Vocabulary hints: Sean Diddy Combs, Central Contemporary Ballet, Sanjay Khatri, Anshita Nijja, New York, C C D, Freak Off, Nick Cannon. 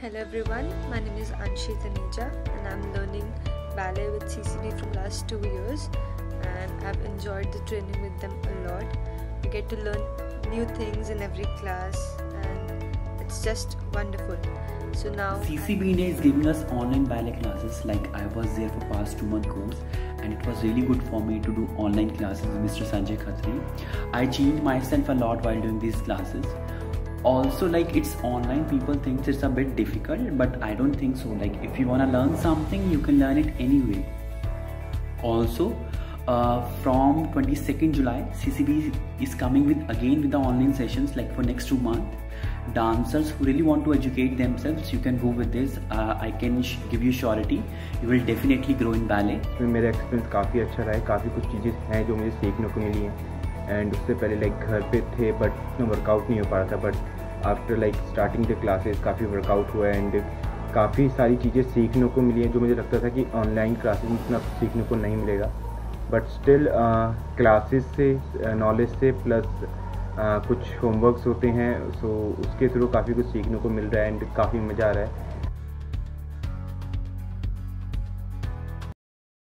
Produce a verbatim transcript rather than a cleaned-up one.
Hello everyone, my name is Anshita Nijja and I'm learning ballet with C C D from last two years and I've enjoyed the training with them a lot. We get to learn new things in every class and it's just wonderful. So now C C B India is giving us online ballet classes. Like I was there for past two month course and it was really good for me to do online classes with Mister Sanjay Khatri. I changed myself a lot while doing these classes. Also, like, it's online, people think it's a bit difficult, but I don't think so. Like, if you want to learn something, you can learn it anyway. Also, uh, from twenty-second July, C C B is coming with again with the online sessions, like for next two months. Dancers who really want to educate themselves, you can go with this. Uh, I can give you surety, you will definitely grow in ballet. My experience was very good. There are many things that I learned. And उससे पहले like घर पे थे but इतना workout नहीं हो पा रहा था but after like starting the classes काफ़ी वर्कआउट हुआ एंड काफ़ी सारी चीज़ें सीखने को मिली हैं जो मुझे लगता था कि ऑनलाइन क्लासेस में इतना सीखने को नहीं मिलेगा बट स्टिल क्लासेस से नॉलेज से प्लस uh, कुछ होमवर्क्स होते हैं सो so, उसके थ्रू काफ़ी कुछ सीखने को मिल रहा है एंड काफ़ी मज़ा आ रहा है.